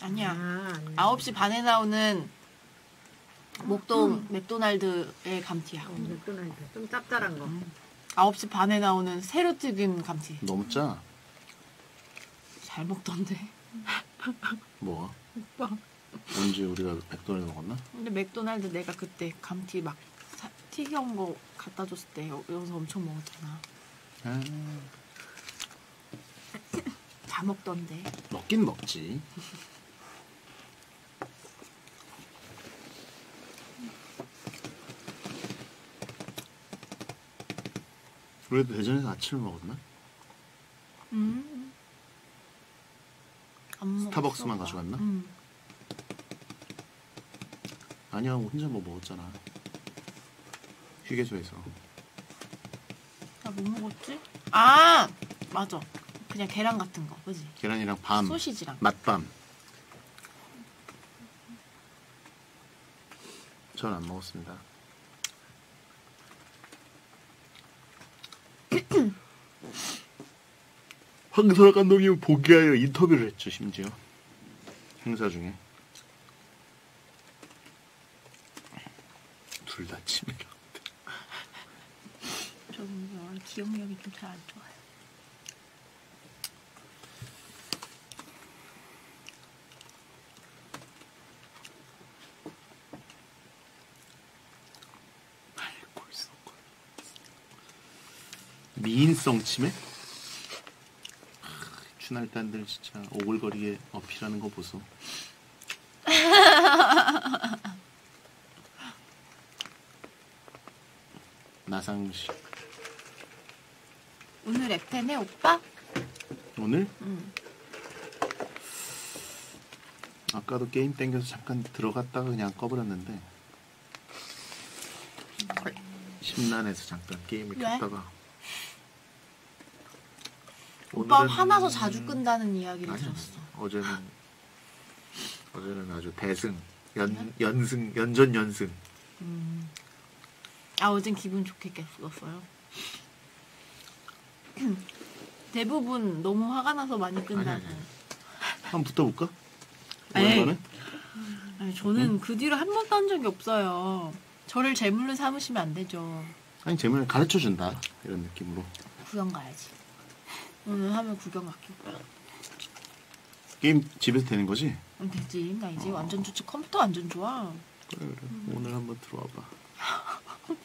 아니야. 9시 반에 나오는 목동 맥도날드의 감튀야. 맥도날드. 좀 짭짤한 거. 9시 반에 나오는 새로 튀긴 감튀. 너무 짜. 잘 먹던데. 뭐가? 오빠. 언제 우리가 맥도날드 먹었나? 근데 맥도날드 내가 그때 감튀 막 튀겨온 거 갖다 줬을 때 여기서 엄청 먹었잖아. 다 먹던데. 먹긴 먹지. 그래도 대전에서 아침을 먹었나? 안 스타벅스만 먹었어. 가져갔나? 아니야, 혼자 뭐 먹었잖아. 휴게소에서. 나 뭐 먹었지? 아! 맞아. 그냥 계란 같은 거, 그지? 계란이랑 밤. 소시지랑. 맛밤. 전 안 먹었습니다. 황선학 감독님은 보기하여 인터뷰를 했죠. 심지어 행사 중에 둘 다 치매라. 저는 기억력이 좀 잘 안 좋아요. 미인성 치매? 추날단들 진짜 오글거리게 어필하는 거 보소. 나상식. 오늘 앱텐에 오빠? 오늘? 응. 아까도 게임 땡겨서 잠깐 들어갔다가 그냥 꺼버렸는데 심란해서 잠깐 게임을 켰다가. 오빠 화나서 자주 끈다는 이야기를 들었어. 어제는 아주 대승, 연전 연승. 아 어젠 기분 좋게 깼었어요. 대부분 너무 화가 나서 많이 끈다는. 한번 붙어볼까? 오랜만에? 아니 저는 그 뒤로 한 번도 한 적이 없어요. 저를 제물로 삼으시면 안 되죠. 아니 제물을 가르쳐 준다 이런 느낌으로. 구경 가야지. 오늘 하면 구경 갈게. 게임 집에서 되는 거지? 응, 되지. 나 이제 완전 좋지. 컴퓨터 완전 좋아. 그래. 오늘 한번 들어와봐.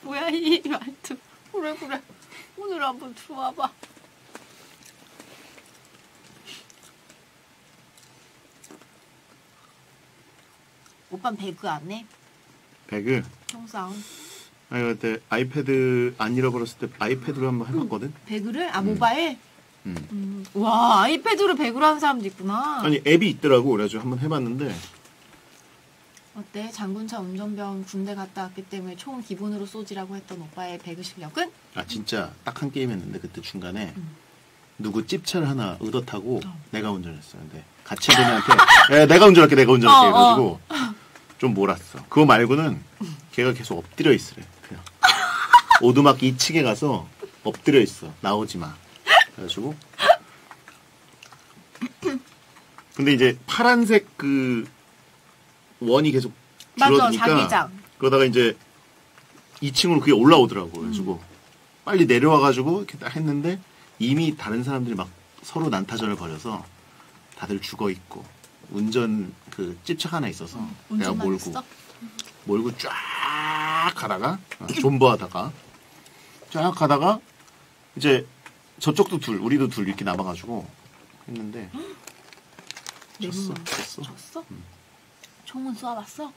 뭐야 이 말투. 그래. 오늘 한번 들어와봐. 오빤 배그 안 해? 배그? 통상. 아니 그때 아이패드 안 잃어버렸을 때 아이패드로 한번 해봤거든? 배그를? 아 모바일? 와 아이패드로 배구를 하는 사람도 있구나. 아니 앱이 있더라고. 그래가지고 한번 해봤는데 어때? 장군차 운전병 군대 갔다 왔기 때문에 총 기본으로 쏘지라고 했던 오빠의 배구 실력은? 아 진짜 딱 한 게임 했는데 그때 중간에 누구 찝차를 하나 얻어타고 내가 운전했어. 근데 같이 애한테 내가 운전할게 그래가지고 좀 몰았어. 그거 말고는 걔가 계속 엎드려 있으래. 그냥 오두막 2층에 가서 엎드려 있어. 나오지 마. 그래가지고 근데 이제 파란색 그 원이 계속 줄어드니까 맞아, 자기장. 그러다가 이제 2층으로 그게 올라오더라고. 그래가지고 빨리 내려와가지고 이렇게 딱 했는데 이미 다른 사람들이 막 서로 난타전을 벌여서 다들 죽어있고 운전 그 찝착 하나 있어서 내가 몰고 쫙 가다가 존버하다가 쫙 가다가 이제 저쪽도 둘 우리도 둘 이렇게 남아가지고 했는데 졌어? 총은 쏴봤어?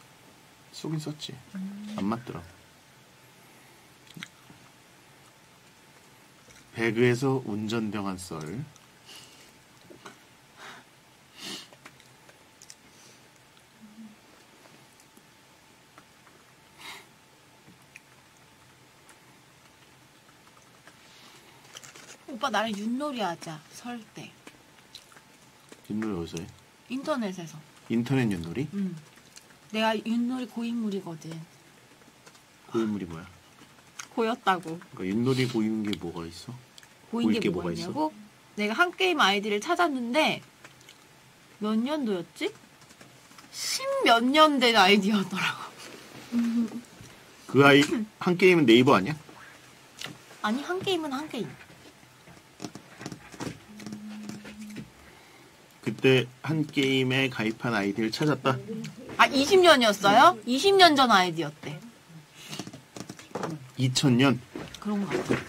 쏘긴 쐈지. 안 맞더라. 배그에서 운전병 한 썰. 오빠 나랑 윷놀이 하자. 설 때. 윷놀이 어디서 해? 인터넷에서. 인터넷 윷놀이? 응. 내가 윷놀이 고인물이거든. 고인물이 뭐야? 고였다고. 그러니까 윷놀이 고인 게 뭐가 있어? 고인 게 뭐가 있냐고? 내가 한 게임 아이디를 찾았는데 몇 년도였지? 10몇 년 된 아이디였더라고. 그 아이 한 게임은 네이버 아니야? 아니 한 게임은 한 게임. 그때 한 게임에 가입한 아이디를 찾았다? 아 20년이었어요? 20년 전 아이디였대. 2000년? 그런 것 같아.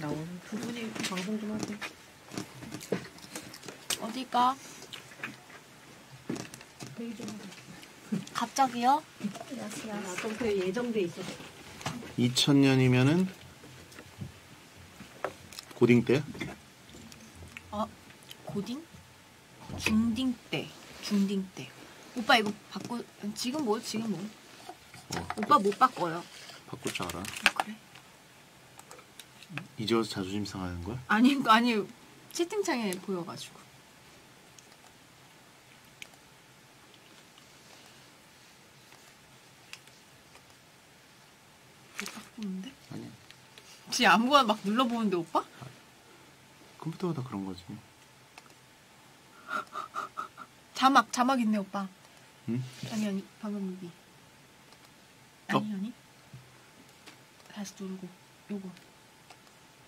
나 오늘 두 분이 방송 좀 하세요. 어딜까? 갑자기요? 나도 그 예정돼 있었어. 2000년이면은 고딩 때야? 고딩? 중딩 때. 중딩 때. 오빠 이거 바꿔. 지금 뭐? 지금 뭐? 오빠 못 바꿔요. 바꿀 줄 알아. 그래? 이제 와서 자존심 상하는 거야? 아니 채팅창에 보여가지고. 못 바꾸는데? 아니야. 지 아무거나 막 눌러보는데 오빠? 컴퓨터가 다 그런 거지. 자막 있네 오빠. 응? 아니 방금 여기. 아니 다시 누르고 요거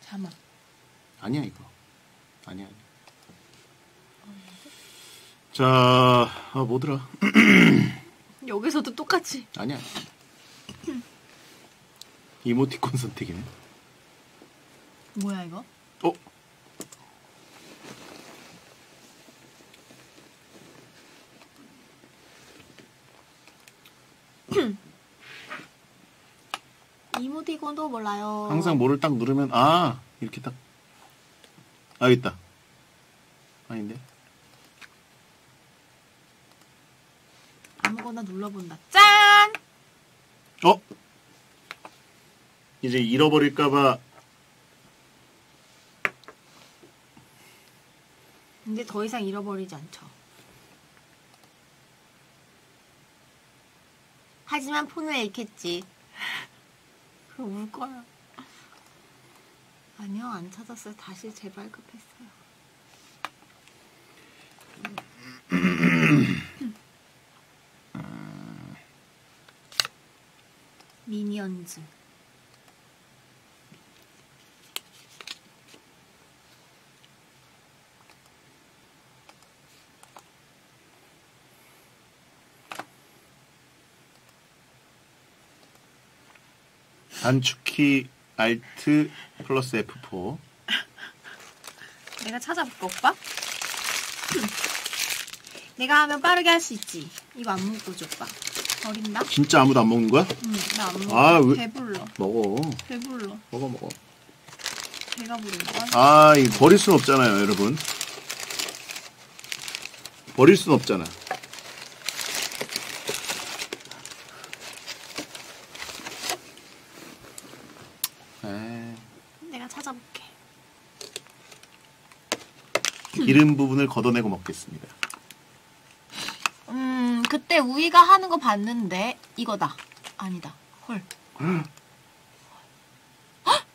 자막. 아니야 이거. 아니야. 자, 아 뭐더라? 여기서도 똑같이. 아니야. 이모티콘 선택이네. 뭐야 이거? 어? 이모티콘도 몰라요. 항상 뭐를 딱 누르면 아 이렇게 딱 아 여기 있다. 아닌데 아무거나 눌러본다. 짠! 어? 이제 잃어버릴까봐. 근데 더 이상 잃어버리지 않죠. 하지만 폰을 잃겠지. 그럼 울 거야. 아니요, 안 찾았어요. 다시 재발급했어요. 미니언즈. 단축키 Alt 플러스 F4. 내가 찾아볼까 오빠? 내가 하면 빠르게 할 수 있지. 이거 안 먹고 줘 오빠. 버린다? 진짜 아무도 안 먹는 거야? 응, 나 안 먹어. 아, 왜? 배불러. 먹어. 배불러. 먹어. 배가 부른다. 아, 이거 버릴 순 없잖아요 여러분. 버릴 순 없잖아. 기름 부분을 걷어내고 먹겠습니다. 그때 우이가 하는 거 봤는데 이거다. 아니다. 헐. 헉!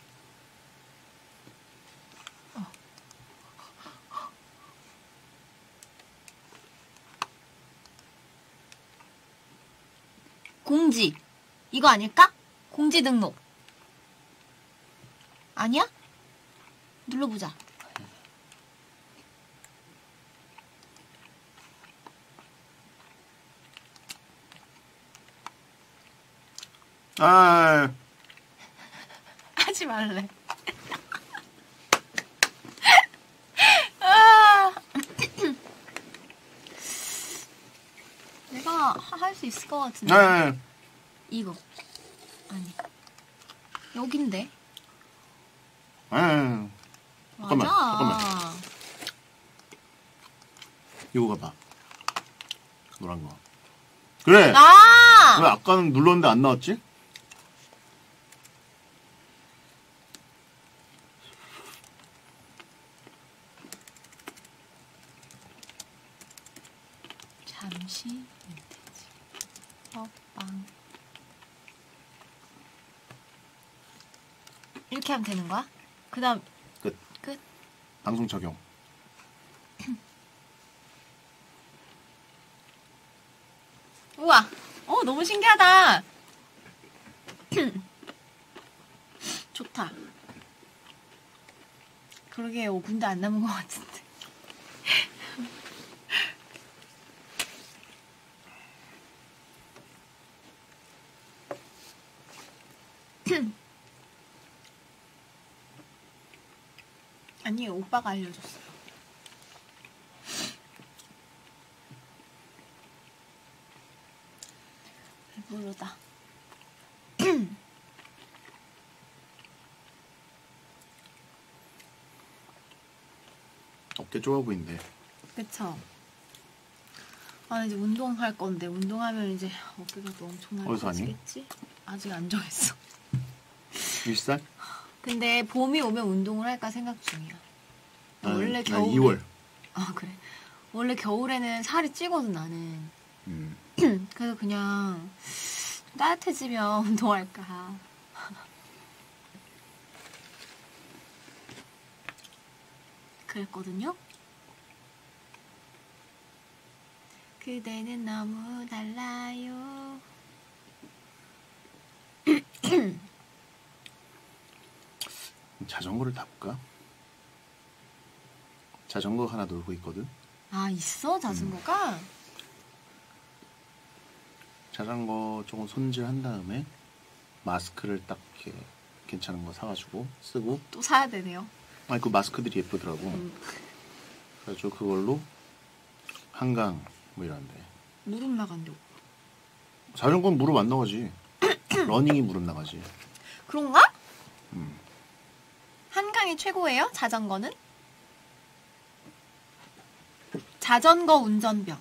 공지. 이거 아닐까? 공지 등록. 아니야? 눌러보자. 아 하지 말래. 아. 내가 할 수 있을 것 같은데. 네. 이거 아니 여긴데. 아. 잠깐만. 잠깐만. 이거 봐. 노란 거. 그래. 아! 왜 아까는 눌렀는데 안 나왔지? 잠시 빈티지 먹방 이렇게 하면 되는 거야? 그다음 끝. 끝. 방송 적용. 우와, 어 너무 신기하다. 좋다. 그러게 5분도 안 남은 것 같은데. 아니 오빠가 알려줬어요. 모르다. 어깨 좋아 보인대. 그쵸. 아 이제 운동할 건데 운동하면 이제 어깨가 또 엄청나게 좋아지겠지? 아직 안 정했어. 일산? 근데 봄이 오면 운동을 할까 생각 중이야. 원래 겨울. 2월. 아 그래. 원래 겨울에는 살이 찌거든 나는. 그래서 그냥 따뜻해지면 운동할까. 그랬거든요. 그대는 너무 달라요. 자전거를 타볼까? 자전거 하나 놀고 있거든. 아 있어 자전거가? 자전거 조금 손질한 다음에 마스크를 딱 이렇게 괜찮은 거 사가지고 쓰고 또 사야 되네요. 아니 그 마스크들이 예쁘더라고. 그래서 그걸로 한강 뭐 이런데 무릎 나간다고. 자전거는 무릎 안 나가지. 러닝이 무릎 나가지. 그런가? 한강이 최고예요? 자전거는? 자전거 운전병.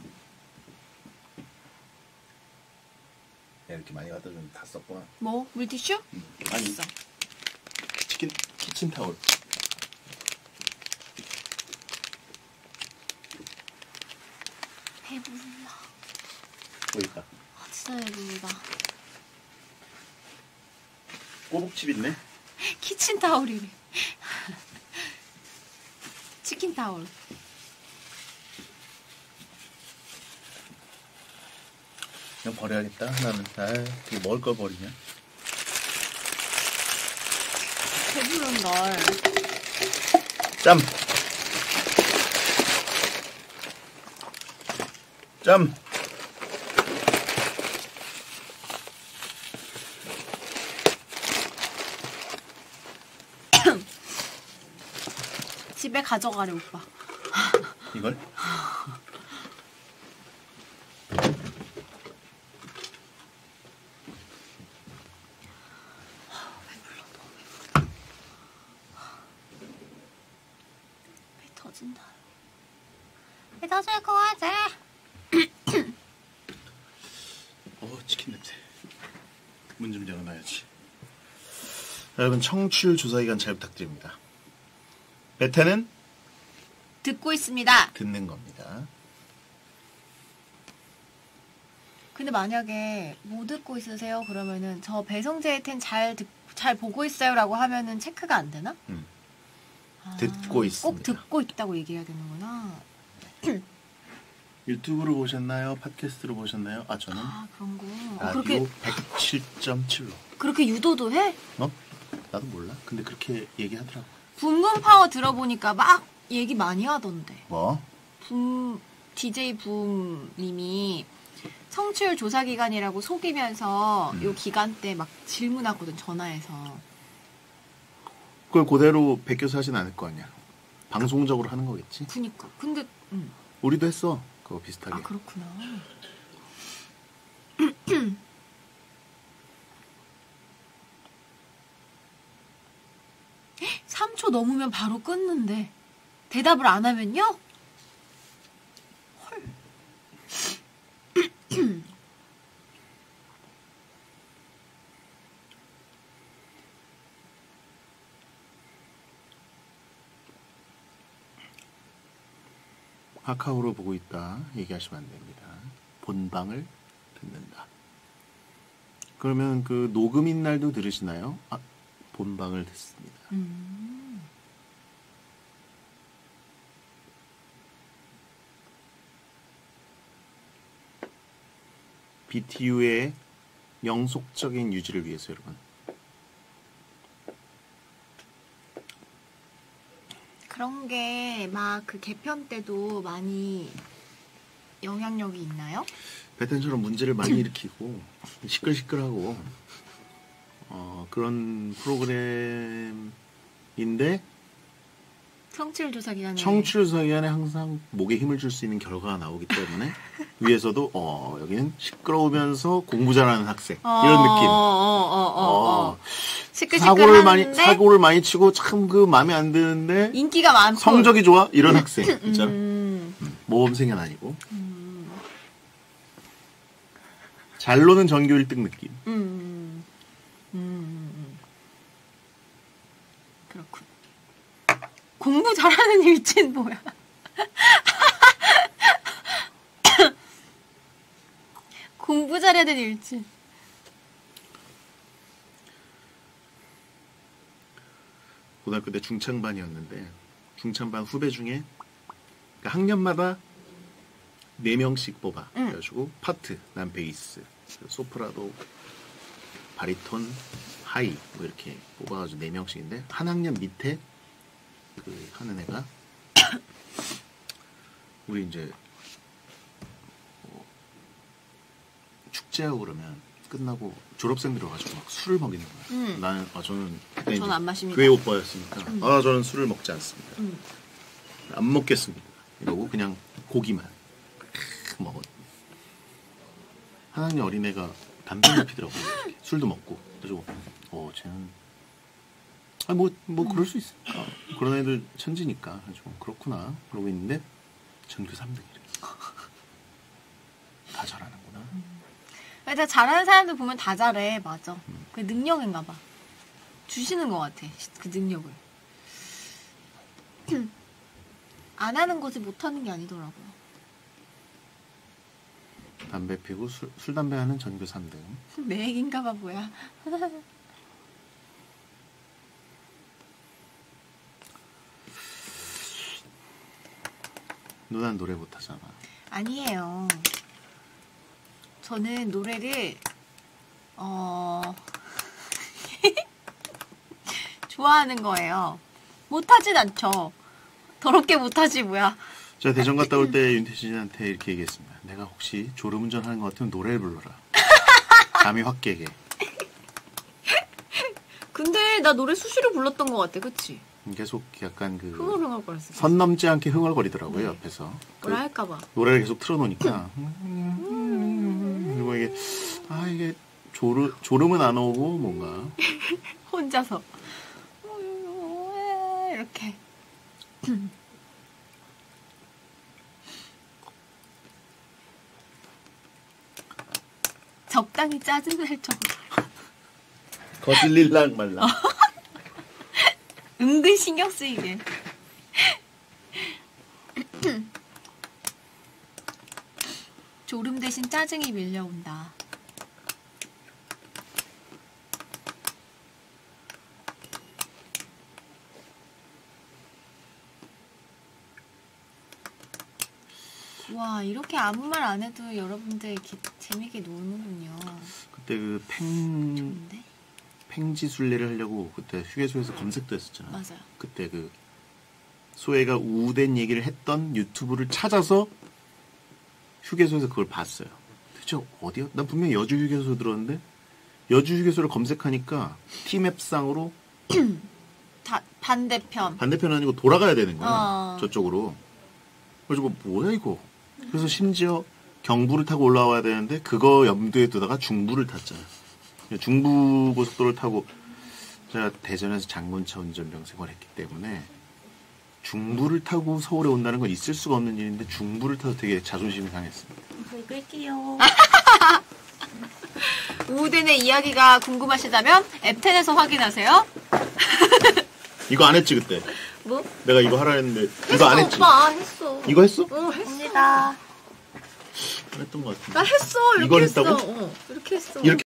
이렇게 많이 갖다 주면 다 썼구나. 뭐? 물티슈? 아니 있어. 키친타올. 배불러. 어딨다. 아 진짜 배불러다. 꼬북칩 있네. 키친타올이래. 치킨타올. 그냥 버려야겠다. 나는 되게 먹을 걸 버리냐? 배부른 걸. 짬. 짬. 집에 가져가래 오빠. 이걸? 여러분 청취율 조사기간 잘 부탁드립니다. 베테는 듣고 있습니다. 듣는 겁니다. 근데 만약에 뭐 듣고 있으세요? 그러면은 저 배성재의 텐 잘 보고 있어요라고 하면은 체크가 안 되나? 아, 듣고 있습니다. 꼭 듣고 있다고 얘기해야 되는구나. 유튜브로 보셨나요? 팟캐스트로 보셨나요? 아 저는 아 그런 거. 라디오 그렇게 107.7로. 그렇게 유도도 해? 어? 나도 몰라. 근데 그렇게 얘기하더라고. 붐붐 파워 들어보니까 막 얘기 많이 하던데. 뭐? 붐 DJ 붐님이 청취율 조사 기간이라고 속이면서 요 기간 때 막 질문하거든, 전화해서. 그걸 그대로 베껴서 하진 않을 거 아니야. 방송적으로 하는 거겠지. 그니까. 근데 우리도 했어. 그거 비슷하게. 아, 그렇구나. 헉, 3초 넘으면 바로 끊는데 대답을 안 하면요? 헐. 카카오로 보고 있다 얘기하시면 안 됩니다. 본방을 듣는다. 그러면 그 녹음인 날도 들으시나요? 아, 본방을 듣습니다. BTU의 영속적인 유지를 위해서 여러분. 그런 게 막 그 개편 때도 많이 영향력이 있나요? 배텐처럼 문제를 많이 일으키고 시끌시끌하고 그런 프로그램인데 청취율 조사 기간에 항상 목에 힘을 줄 수 있는 결과가 나오기 때문에 위에서도 여기는 시끄러우면서 공부 잘하는 학생 이런 느낌. 사고를 많이 치고 참 그 마음에 안 드는데 인기가 많고 성적이 좋아 이런 학생 있잖아. 모범생은 아니고 잘 노는 전교 1등 느낌. 그렇군. 공부 잘하는 일진 뭐야? 공부 잘해야 되는 일진. 고등학교 때 중창반이었는데 중창반 후배 중에 학년마다 4명씩 뽑아 그래가지고 파트, 난 베이스, 소프라노, 바리톤, 하이 뭐 이렇게 뽑아가지고 4명씩인데 한 학년 밑에 그 하는 애가 우리 이제 축제하고 그러면 끝나고 졸업생들 와가지고 막 술을 먹이는 거야. 나는 저는 그때 저는 안 마십니다. 교회 오빠였으니까 저는 술을 먹지 않습니다. 안 먹겠습니다. 이러고 그냥 고기만 먹었. 한 학년 어린애가 담배를 피더라고. 술도 먹고. 그래서 쟤는 그럴 수 있으니까 그런 애들 천지니까 좀 그렇구나 그러고 있는데 전교 3등이래. 다 잘하는구나. 일단 잘하는 사람들 보면 다 잘해. 맞아. 그 능력인가 봐. 주시는 것 같아. 그 능력을. 안 하는 것을 못하는 게 아니더라고요. 담배 피고 술 담배 하는 전교 3등. 매액인가 봐 뭐야. 누난 노래 못하잖아. 아니에요. 저는 노래를 좋아하는 거예요. 못하진 않죠. 더럽게 못하지 뭐야. 제가 대전 갔다 올 때 윤태진한테 이렇게 얘기했습니다. 내가 혹시 졸음운전하는 것 같으면 노래를 불러라. 잠이 확 깨게. 근데 나 노래 수시로 불렀던 것 같아. 그치? 계속 약간 그 흥얼흥얼거렸어요. 선 넘지 않게 흥얼거리더라고요. 네. 옆에서 뭐라 할까봐 노래를 계속 틀어놓으니까 그리고 이게 이게 졸음은 안 오고 뭔가 혼자서 이렇게 적당히 짜증날 정도 거슬릴랑 말랑 은근 신경 쓰이게. 졸음 대신 짜증이 밀려온다. 와, 이렇게 아무 말 안 해도 여러분들 재밌게 노는군요. 그때 그 좋은데? 팽지 순례를 하려고 그때 휴게소에서 검색도 했었잖아. 맞아요. 그때 그 소혜가 우된 얘기를 했던 유튜브를 찾아서 휴게소에서 그걸 봤어요. 도대체 어디야? 난 분명히 여주 휴게소 들었는데 여주 휴게소를 검색하니까 티맵상으로 다 반대편 아니고 돌아가야 되는 거야. 저쪽으로. 그래서 뭐야 이거. 그래서 심지어 경부를 타고 올라와야 되는데 그거 염두에 두다가 중부를 탔잖아. 중부 고속도로를 타고 제가 대전에서 장군차 운전병 생활했기 때문에 중부를 타고 서울에 온다는 건 있을 수가 없는 일인데 중부를 타서 되게 자존심이 상했습니다. 저희 끌게요. 우우댄의 이야기가 궁금하시다면 앱텐에서 확인하세요. 이거 안 했지 그때? 뭐? 내가 이거 하라 했는데 했어, 이거 안 했지? 오빠 했어. 이거 했어? 응 했습니다. 안 했던 것 같은데. 나 했어. 이렇게 했어. 이걸 했다고? 어, 이렇게 했어. 이렇게